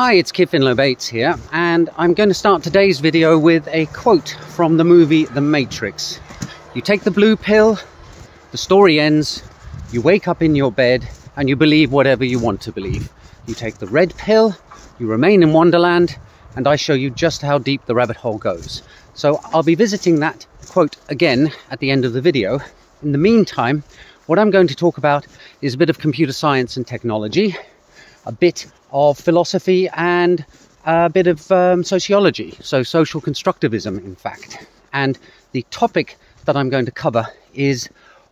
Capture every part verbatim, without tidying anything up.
Hi, it's Keir Finlow-Bates here, and I'm going to start today's video with a quote from the movie The Matrix. You take the blue pill, the story ends, you wake up in your bed, and you believe whatever you want to believe. You take the red pill, you remain in Wonderland, and I show you just how deep the rabbit hole goes. So I'll be visiting that quote again at the end of the video. In the meantime, what I'm going to talk about is a bit of computer science and technology, a bit of philosophy, and a bit of um, sociology, so social constructivism in fact. And the topic that I'm going to cover is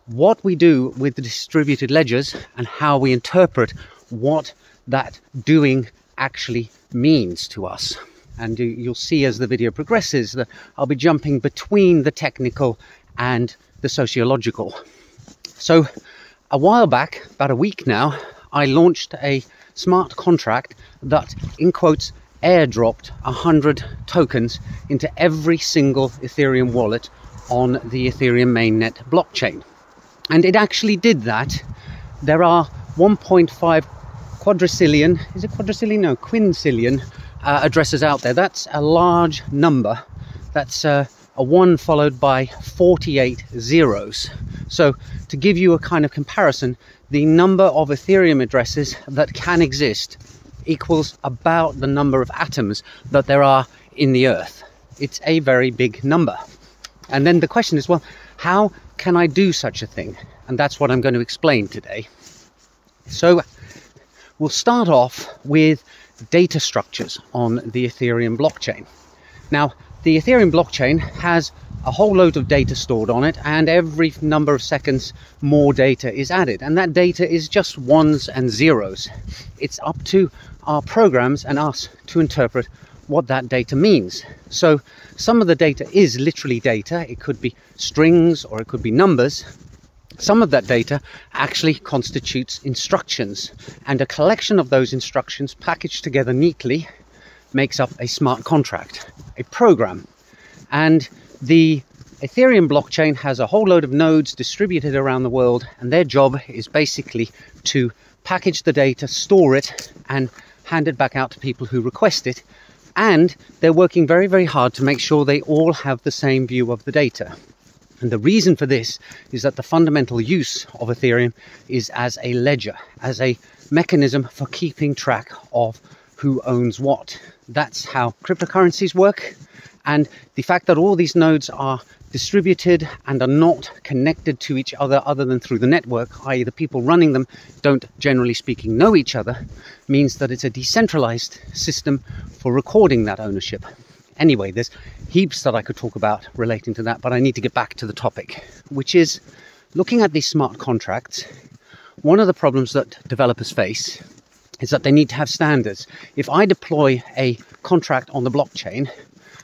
what we do with the distributed ledgers and how we interpret what that doing actually means to us. And you'll see as the video progresses that I'll be jumping between the technical and the sociological. So a while back, about a week now, I launched a smart contract that, in quotes, airdropped one hundred tokens into every single Ethereum wallet on the Ethereum mainnet blockchain. And it actually did that. There are one point five quadricillion, is it quadricillion? No, quindecillion uh, addresses out there. That's a large number. That's uh, a one followed by forty-eight zeros. So to give you a kind of comparison, the number of Ethereum addresses that can exist equals about the number of atoms that there are in the Earth. It's a very big number. And then the question is, well, how can I do such a thing? And that's what I'm going to explain today. So we'll start off with data structures on the Ethereum blockchain. Now, the Ethereum blockchain has a whole load of data stored on it, and every number of seconds more data is added, and that data is just ones and zeros. It's up to our programs and us to interpret what that data means. So some of the data is literally data. It could be strings or it could be numbers. Some of that data actually constitutes instructions, and a collection of those instructions packaged together neatly makes up a smart contract, a program. And the Ethereum blockchain has a whole load of nodes distributed around the world, and their job is basically to package the data, store it, and hand it back out to people who request it. And they're working very, very hard to make sure they all have the same view of the data. And the reason for this is that the fundamental use of Ethereum is as a ledger, as a mechanism for keeping track of who owns what. That's how cryptocurrencies work. And the fact that all these nodes are distributed and are not connected to each other other than through the network, that is the people running them don't, generally speaking, know each other, means that it's a decentralized system for recording that ownership. Anyway, there's heaps that I could talk about relating to that, but I need to get back to the topic, which is looking at these smart contracts. One of the problems that developers face is that they need to have standards. If I deploy a contract on the blockchain,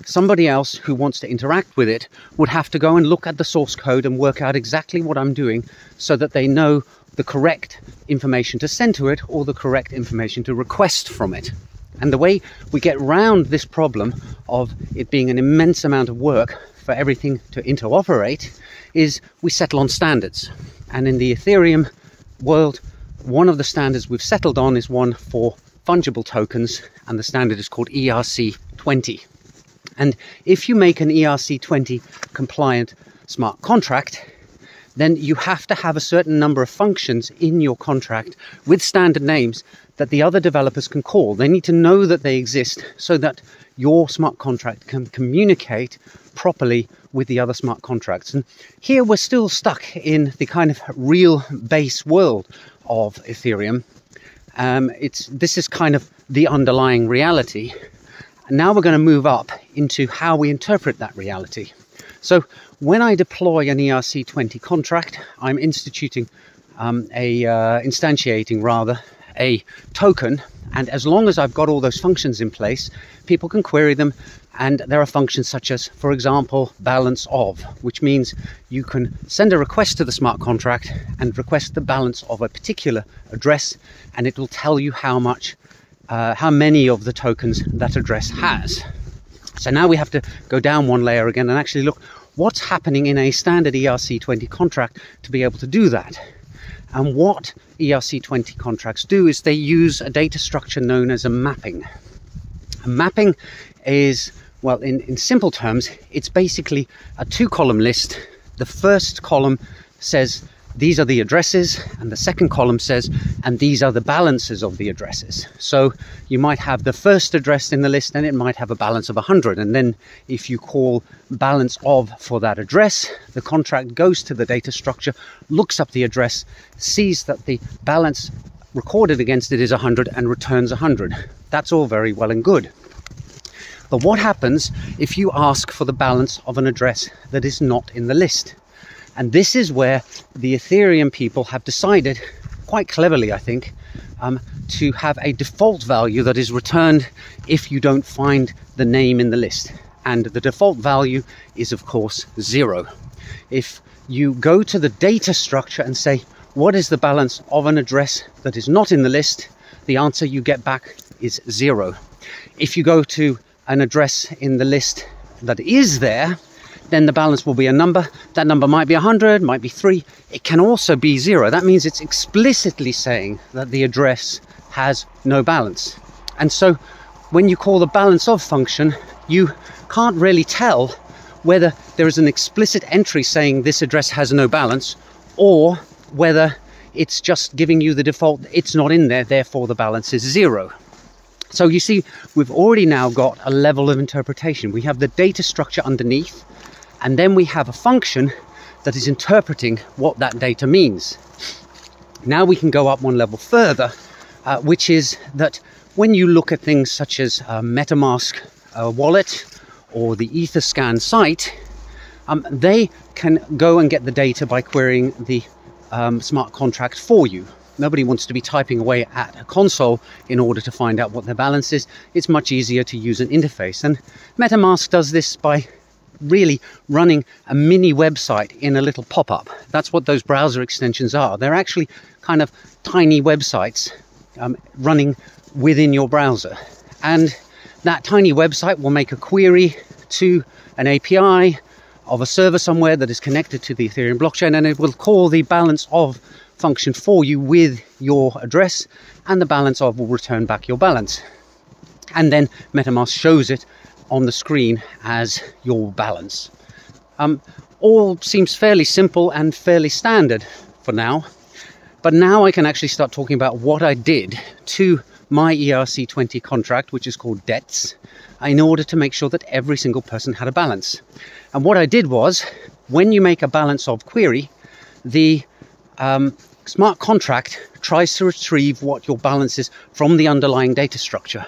somebody else who wants to interact with it would have to go and look at the source code and work out exactly what I'm doing so that they know the correct information to send to it or the correct information to request from it. And the way we get round this problem of it being an immense amount of work for everything to interoperate is we settle on standards. And in the Ethereum world, one of the standards we've settled on is one for fungible tokens, and the standard is called E R C twenty. And if you make an E R C twenty compliant smart contract, then you have to have a certain number of functions in your contract with standard names that the other developers can call. They need to know that they exist so that your smart contract can communicate properly with the other smart contracts. And here we're still stuck in the kind of real base world of Ethereum. Um, it's this is kind of the underlying reality. And now we're going to move up into how we interpret that reality. So when I deploy an E R C twenty contract, I'm instituting um, a uh, instantiating rather a token, and as long as I've got all those functions in place, people can query them. And there are functions such as, for example, balance of, which means you can send a request to the smart contract and request the balance of a particular address, and it will tell you how much, uh, how many of the tokens that address has. So now we have to go down one layer again and actually look what's happening in a standard E R C twenty contract to be able to do that. And what E R C twenty contracts do is they use a data structure known as a mapping. And mapping is, well, in, in simple terms, it's basically a two-column list. The first column says these are the addresses, and the second column says, and these are the balances of the addresses. So you might have the first address in the list and it might have a balance of one hundred. And then if you call balance of for that address, the contract goes to the data structure, looks up the address, sees that the balance recorded against it is one hundred and returns one hundred. That's all very well and good. But what happens if you ask for the balance of an address that is not in the list? And this is where the Ethereum people have decided, quite cleverly I think, um, to have a default value that is returned if you don't find the name in the list. And the default value is, of course, zero. If you go to the data structure and say, what is the balance of an address that is not in the list? The answer you get back is zero. If you go to an address in the list that is there, then the balance will be a number. That number might be one hundred, might be three. It can also be zero. That means it's explicitly saying that the address has no balance. And so when you call the balance of function, you can't really tell whether there is an explicit entry saying this address has no balance, or whether it's just giving you the default, it's not in there, therefore the balance is zero. So you see, we've already now got a level of interpretation. We have the data structure underneath, and then we have a function that is interpreting what that data means. Now we can go up one level further, uh, which is that when you look at things such as uh, MetaMask uh, wallet or the Etherscan site, um, they can go and get the data by querying the um, smart contract for you. Nobody wants to be typing away at a console in order to find out what their balance is. It's much easier to use an interface. And MetaMask does this by really running a mini website in a little pop-up. That's what those browser extensions are. They're actually kind of tiny websites um, running within your browser. And that tiny website will make a query to an A P I of a server somewhere that is connected to the Ethereum blockchain, and it will call the balance of function for you with your address, and the balance of will return back your balance. And then MetaMask shows it on the screen as your balance. Um, all seems fairly simple and fairly standard for now, but now I can actually start talking about what I did to my E R C twenty contract, which is called D E T S, in order to make sure that every single person had a balance. And what I did was, when you make a balance of query, the Um, smart contract tries to retrieve what your balance is from the underlying data structure.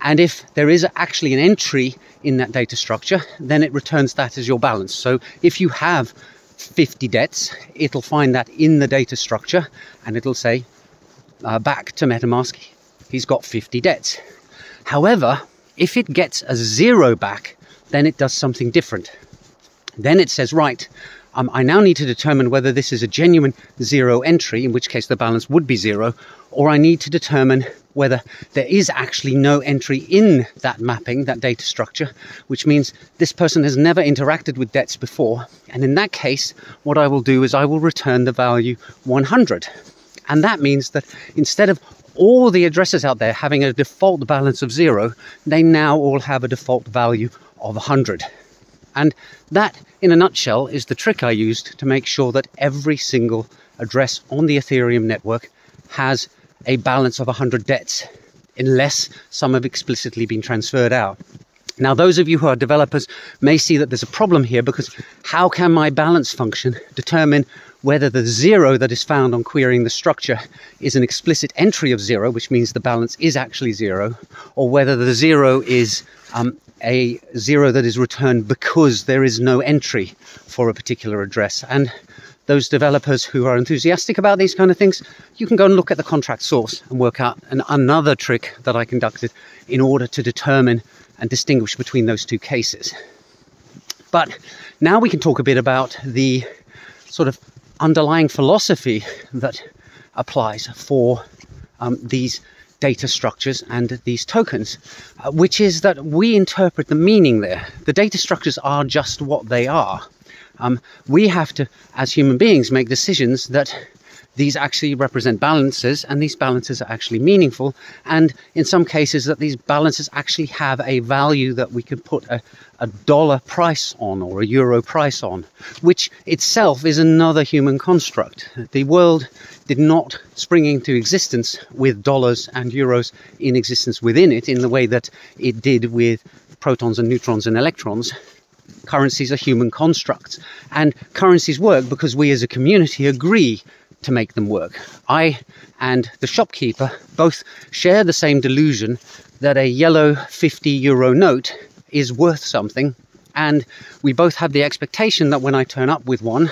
And if there is actually an entry in that data structure, then it returns that as your balance. So if you have fifty D E T S, it'll find that in the data structure, and it'll say uh, back to MetaMask, he's got fifty D E T S. However, if it gets a zero back, then it does something different. Then it says, right, Um, I now need to determine whether this is a genuine zero entry, in which case the balance would be zero, or I need to determine whether there is actually no entry in that mapping, that data structure, which means this person has never interacted with D E T S before. And in that case, what I will do is I will return the value one hundred. And that means that instead of all the addresses out there having a default balance of zero, they now all have a default value of one hundred. And that, in a nutshell, is the trick I used to make sure that every single address on the Ethereum network has a balance of one hundred D E T S, unless some have explicitly been transferred out. Now, those of you who are developers may see that there's a problem here, because how can my balance function determine whether the zero that is found on querying the structure is an explicit entry of zero, which means the balance is actually zero, or whether the zero is um, a zero that is returned because there is no entry for a particular address. And those developers who are enthusiastic about these kind of things, you can go and look at the contract source and work out an, another trick that I conducted in order to determine and distinguish between those two cases. But now we can talk a bit about the sort of underlying philosophy that applies for um, these data structures and these tokens, uh, which is that we interpret the meaning there. The data structures are just what they are. Um, we have to, as human beings, make decisions that these actually represent balances, and these balances are actually meaningful, and in some cases that these balances actually have a value that we could put a, a dollar price on or a euro price on, which itself is another human construct. The world did not spring into existence with dollars and euros in existence within it in the way that it did with protons and neutrons and electrons. Currencies are human constructs, and currencies work because we as a community agree to make them work. I and the shopkeeper both share the same delusion that a yellow fifty euro note is worth something, and we both have the expectation that when I turn up with one,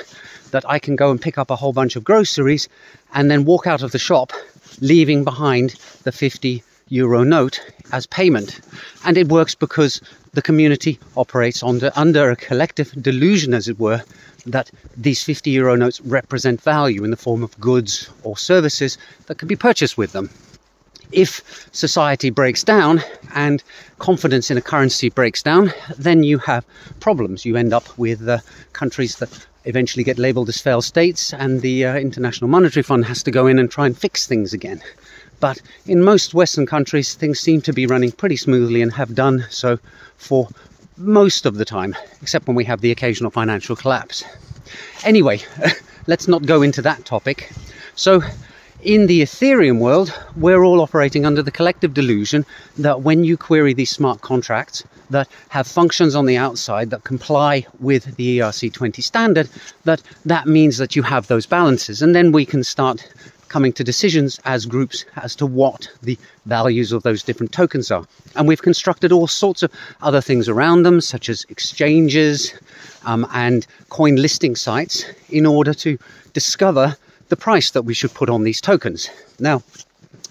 that I can go and pick up a whole bunch of groceries and then walk out of the shop leaving behind the fifty euro note as payment. And it works because the community operates under, under a collective delusion, as it were, that these fifty euro notes represent value in the form of goods or services that can be purchased with them. If society breaks down and confidence in a currency breaks down, then you have problems. You end up with uh, countries that eventually get labeled as failed states, and the uh, International Monetary Fund has to go in and try and fix things again. But in most Western countries, things seem to be running pretty smoothly and have done so for most of the time, except when we have the occasional financial collapse. Anyway, let's not go into that topic. So in the Ethereum world, we're all operating under the collective delusion that when you query these smart contracts that have functions on the outside that comply with the E R C twenty standard, that that means that you have those balances. And then we can start coming to decisions as groups as to what the values of those different tokens are. And we've constructed all sorts of other things around them, such as exchanges um, and coin listing sites, in order to discover the price that we should put on these tokens. Now,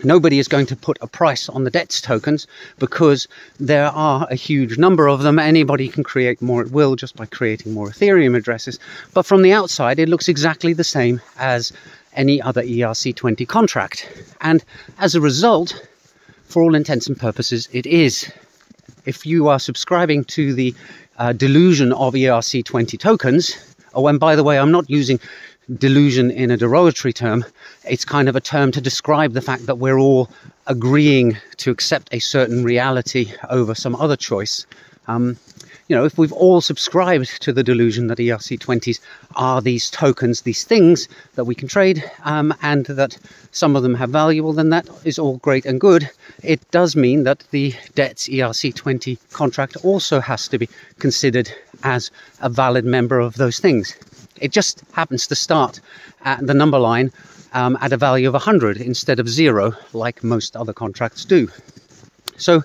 nobody is going to put a price on the D E T S tokens because there are a huge number of them. Anybody can create more at will just by creating more Ethereum addresses. But from the outside, it looks exactly the same as any other E R C twenty contract. And as a result, for all intents and purposes, it is. If you are subscribing to the uh, delusion of E R C twenty tokens, oh, and by the way, I'm not using delusion in a derogatory term. It's kind of a term to describe the fact that we're all agreeing to accept a certain reality over some other choice. Um, you know, if we've all subscribed to the delusion that E R C twenties are these tokens, these things that we can trade, um, and that some of them have value, well, then that is all great and good. It does mean that the D E T S E R C twenty contract also has to be considered as a valid member of those things. It just happens to start at the number line um, at a value of one hundred instead of zero, like most other contracts do. So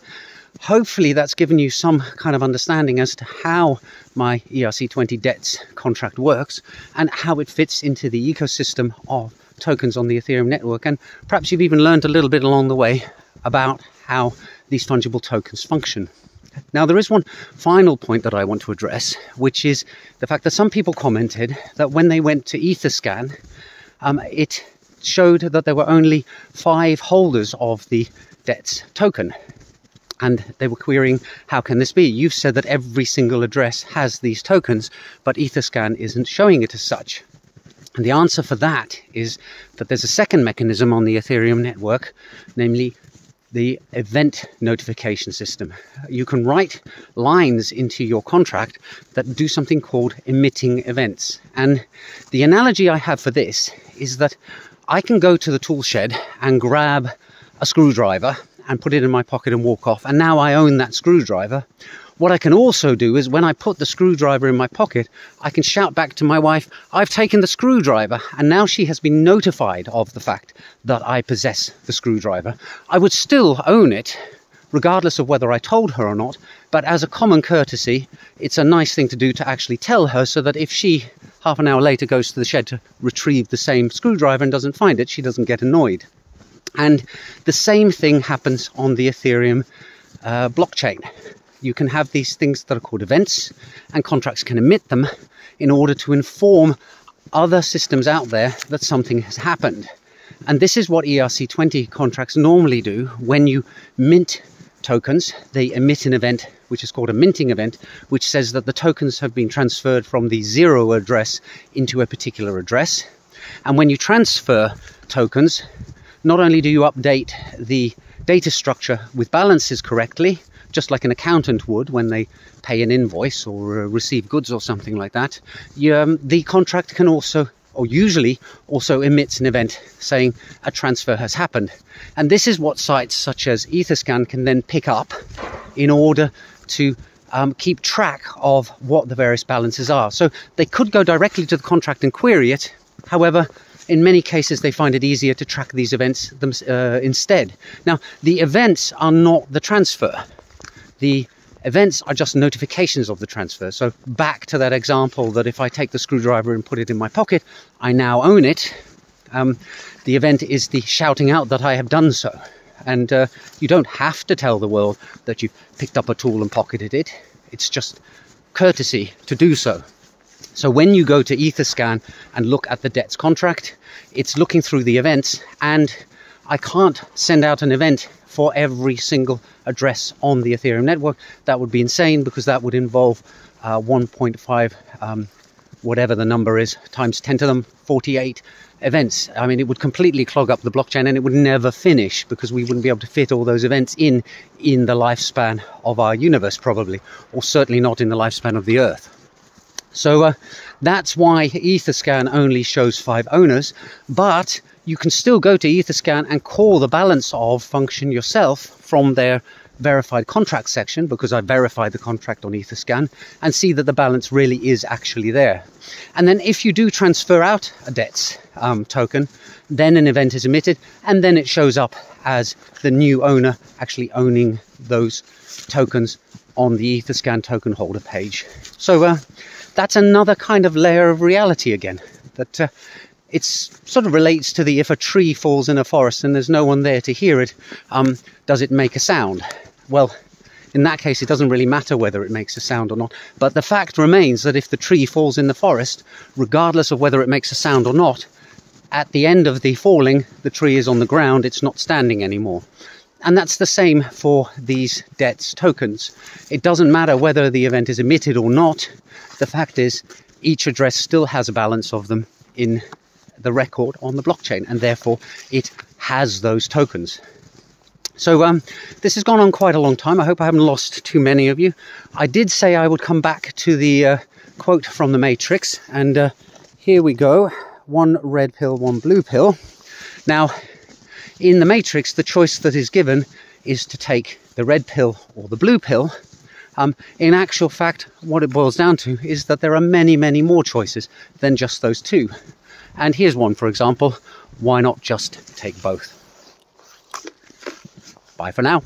hopefully that's given you some kind of understanding as to how my E R C twenty D E T S contract works and how it fits into the ecosystem of tokens on the Ethereum network. And perhaps you've even learned a little bit along the way about how these fungible tokens function. Now, there is one final point that I want to address, which is the fact that some people commented that when they went to Etherscan, um, it showed that there were only five holders of the D E T S token. And they were querying, how can this be? You've said that every single address has these tokens, but Etherscan isn't showing it as such. And the answer for that is that there's a second mechanism on the Ethereum network, namely the event notification system. You can write lines into your contract that do something called emitting events. And the analogy I have for this is that I can go to the tool shed and grab a screwdriver and put it in my pocket and walk off, and now I own that screwdriver. What I can also do is, when I put the screwdriver in my pocket, I can shout back to my wife, "I've taken the screwdriver," and now she has been notified of the fact that I possess the screwdriver. I would still own it, regardless of whether I told her or not, but as a common courtesy, it's a nice thing to do to actually tell her, so that if she, half an hour later, goes to the shed to retrieve the same screwdriver and doesn't find it, she doesn't get annoyed. And the same thing happens on the Ethereum uh, blockchain. You can have these things that are called events, and contracts can emit them in order to inform other systems out there that something has happened. And this is what E R C twenty contracts normally do. When you mint tokens, they emit an event, which is called a minting event, which says that the tokens have been transferred from the zero address into a particular address. And when you transfer tokens, not only do you update the data structure with balances correctly, just like an accountant would when they pay an invoice or uh, receive goods or something like that, you, um, the contract can also, or usually also emits an event saying a transfer has happened. And this is what sites such as Etherscan can then pick up in order to um, keep track of what the various balances are. So they could go directly to the contract and query it. However, in many cases, they find it easier to track these events them, uh, instead. Now, the events are not the transfer. The events are just notifications of the transfer. So back to that example that if I take the screwdriver and put it in my pocket, I now own it. Um, the event is the shouting out that I have done so. And uh, you don't have to tell the world that you've picked up a tool and pocketed it. It's just courtesy to do so. So when you go to Etherscan and look at the D E T S contract, it's looking through the events, and I can't send out an event for every single address on the Ethereum network. That would be insane, because that would involve uh, one point five, um, whatever the number is, times ten to the forty-eight events. I mean, it would completely clog up the blockchain, and it would never finish, because we wouldn't be able to fit all those events in in the lifespan of our universe, probably, or certainly not in the lifespan of the Earth. So uh, that's why Etherscan only shows five owners, but you can still go to Etherscan and call the balance of function yourself from their verified contract section, because I verified the contract on Etherscan, and see that the balance really is actually there. And then if you do transfer out a D E T S um, token, then an event is emitted, and then it shows up as the new owner actually owning those tokens on the Etherscan token holder page. So uh, that's another kind of layer of reality again, that uh, it sort of relates to the if a tree falls in a forest and there's no one there to hear it, um, does it make a sound? Well, in that case, it doesn't really matter whether it makes a sound or not. But the fact remains that if the tree falls in the forest, regardless of whether it makes a sound or not, at the end of the falling, the tree is on the ground, it's not standing anymore. And that's the same for these D E T S tokens. It doesn't matter whether the event is emitted or not. The fact is, each address still has a balance of them in the record on the blockchain, and therefore it has those tokens. So um, this has gone on quite a long time. I hope I haven't lost too many of you. I did say I would come back to the uh, quote from The Matrix, and uh, here we go. One red pill, one blue pill. Now, in The Matrix, the choice that is given is to take the red pill or the blue pill. Um, in actual fact, what it boils down to is that there are many, many more choices than just those two. And here's one, for example. Why not just take both? Bye for now.